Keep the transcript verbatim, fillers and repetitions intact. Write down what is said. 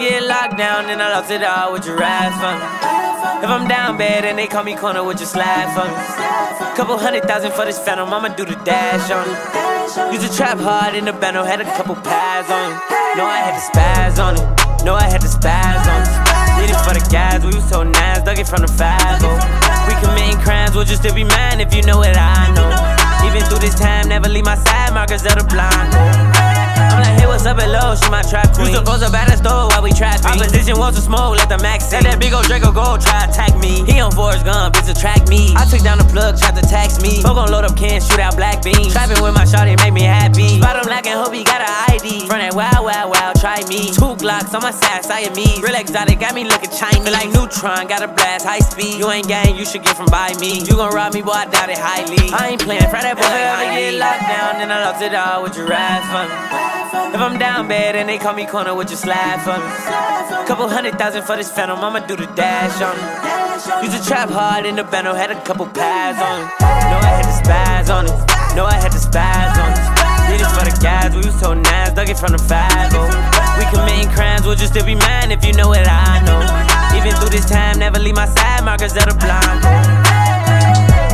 get locked down, then I lost it all. Would you ride for me? If I'm down bad and they call me corner, would you slide for me? Couple hundred thousand for this phantom, I'ma do the dash on it. Used to trap hard in the bando, had a couple pies on it. No, I had to spaz on it. No, I had to spaz on it. Did it for the guys, we was so nice, dug it from the five oh. We committing crimes, would you still be mine if you know what I know? Even through this time, never leave my side, my Griselda blind. I'm like, hey, what's up, hello, she my trap queen. You supposed to buy the store while we trapping. Opposition wants to smoke, let the max in. Let that big old Draco go, try attack me. He on Forrest Gump, bitch, attract me. I took down the plug, tried to tax me. Folk gon' load up cans, shoot out black beans. Trapping with my shawty, make me happy. Spot him like and hope he got an I D. From that wow, wow, wow, try me. Two Glocks on my side, Siamese. Real exotic, got me looking Chinese. Feel like Neutron, got a blast, high speed. You ain't gang, you should get from by me. You gon' rob me, boy, I doubt it highly. I ain't playing, Friday. If I ever get locked down and I lost it all, would you ride for me? If I'm down bad and they call me corner, would you slide for me? Couple hundred thousand for this phantom, I'ma do the dash on it. Used to trap hard in the bando, had a couple pies on it. No, I had to spaz on it. No, I had to spaz on it. Did it for the guys, we was so nice, dug it from the five oh. We committing crimes, would you still be mine if you know what I know? Even through this time, never leave my side, my Griselda blind.